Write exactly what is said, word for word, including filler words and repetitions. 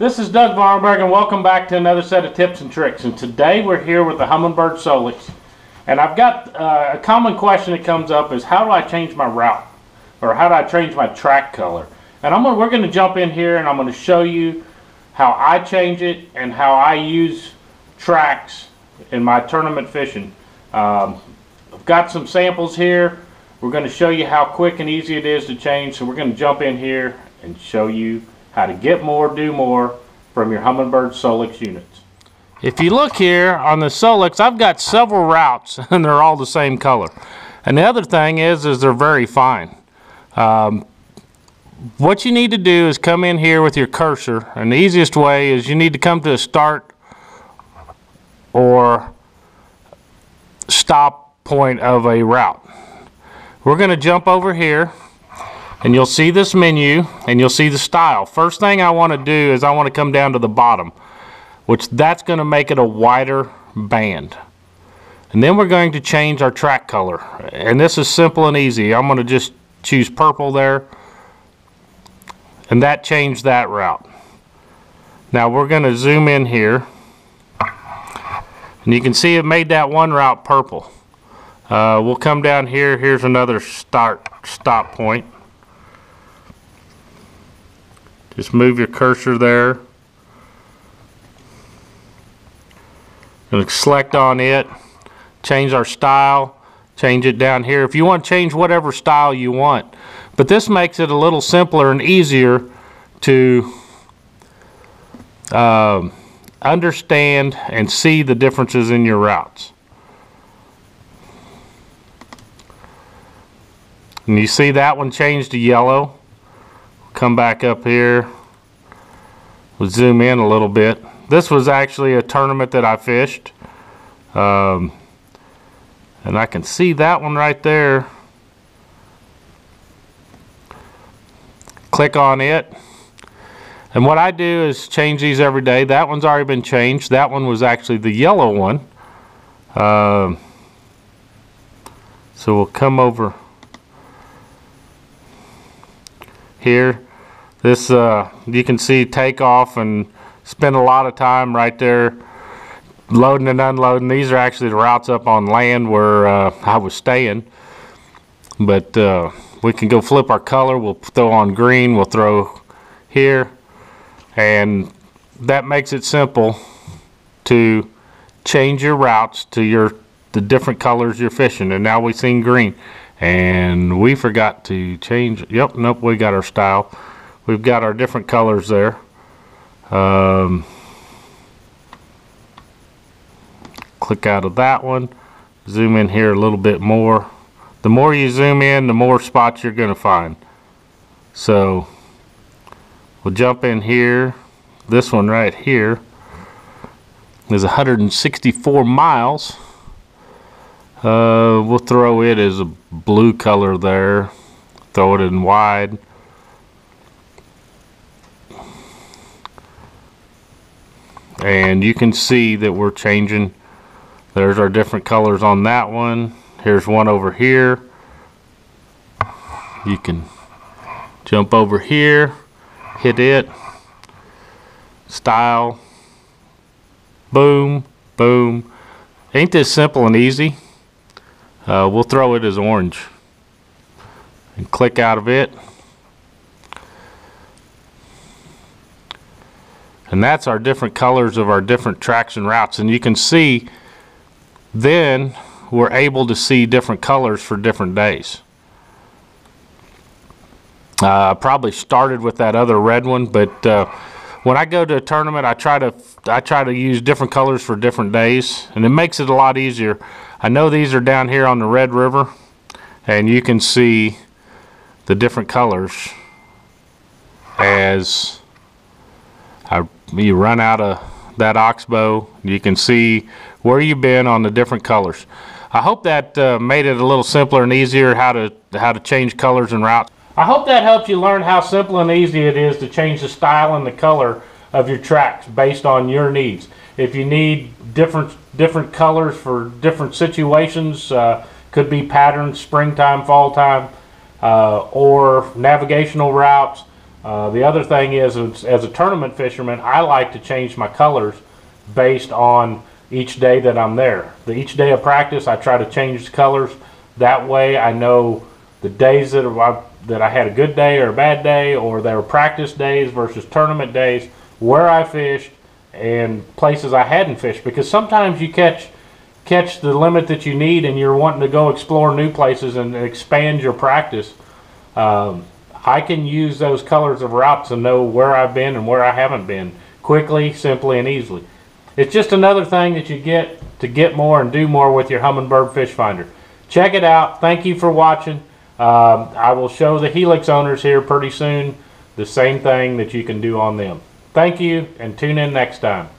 This is Doug Vahrenberg, and welcome back to another set of tips and tricks. And today we're here with the Humminbird Solix. And I've got uh, a common question that comes up is, how do I change my route? Or how do I change my track color? And I'm gonna, we're going to jump in here and I'm going to show you how I change it and how I use tracks in my tournament fishing. Um, I've got some samples here. We're going to show you how quick and easy it is to change. So we're going to jump in here and show you how to get more, do more from your Humminbird Solix units. If you look here on the Solix, I've got several routes and they're all the same color. And the other thing is, is they're very fine. Um, what you need to do is come in here with your cursor, and the easiest way is you need to come to a start or stop point of a route. We're going to jump over here and you'll see this menu and you'll see the style. First thing I want to do is I want to come down to the bottom, which that's going to make it a wider band. And then we're going to change our track color, and this is simple and easy. I'm going to just choose purple there, and that changed that route. Now we're going to zoom in here and you can see it made that one route purple. Uh, we'll come down here. Here's another start stop point. Just move your cursor there and select on it, change our style, change it down here if you want to change whatever style you want. But this makes it a little simpler and easier to um, understand and see the differences in your routes. And you see that one changed to yellow. Come back up here, we'll zoom in a little bit. This was actually a tournament that I fished. Um, And I can see that one right there. Click on it. And what I do is change these every day. That one's already been changed. That one was actually the yellow one. Um, so we'll come over here. This, uh, you can see takeoff and spend a lot of time right there loading and unloading. These are actually the routes up on land where uh, I was staying, but uh, we can go flip our color. We'll throw on green, we'll throw here, and that makes it simple to change your routes to your the different colors you're fishing. And now we've seen green and we forgot to change it. Yep, nope, we got our style, we've got our different colors there. um, Click out of that one, zoom in here a little bit more. The more you zoom in, the more spots you're going to find. So we'll jump in here. This one right here is one hundred sixty-four miles. Uh, we'll throw it as a blue color there, throw it in wide. And you can see that we're changing. There's our different colors on that one. Here's one over here. You can jump over here, hit it, style, boom, boom. Ain't this simple and easy? Uh, we'll throw it as orange and click out of it. And that's our different colors of our different tracks and routes. And you can see then we're able to see different colors for different days. I uh, probably started with that other red one, but uh, when I go to a tournament, I try to I try to use different colors for different days, and it makes it a lot easier. I know these are down here on the Red River, and you can see the different colors as I, you run out of that oxbow. You can see where you've been on the different colors. I hope that uh, made it a little simpler and easier how to how to change colors and routes. I hope that helps you learn how simple and easy it is to change the style and the color of your tracks based on your needs. If you need different different colors for different situations, uh, could be patterns, springtime, fall time, uh, or navigational routes, Uh, the other thing is, as a tournament fisherman, I like to change my colors based on each day that I'm there. The, each day of practice, I try to change the colors. That way I know the days that, are, that I had a good day or a bad day, or they were practice days versus tournament days, where I fished and places I hadn't fished. Because sometimes you catch, catch the limit that you need and you're wanting to go explore new places and expand your practice. Um, I can use those colors of routes to know where I've been and where I haven't been quickly, simply, and easily. It's just another thing that you get to get more and do more with your Humminbird Fish Finder. Check it out. Thank you for watching. Um, I will show the Helix owners here pretty soon the same thing that you can do on them. Thank you, and tune in next time.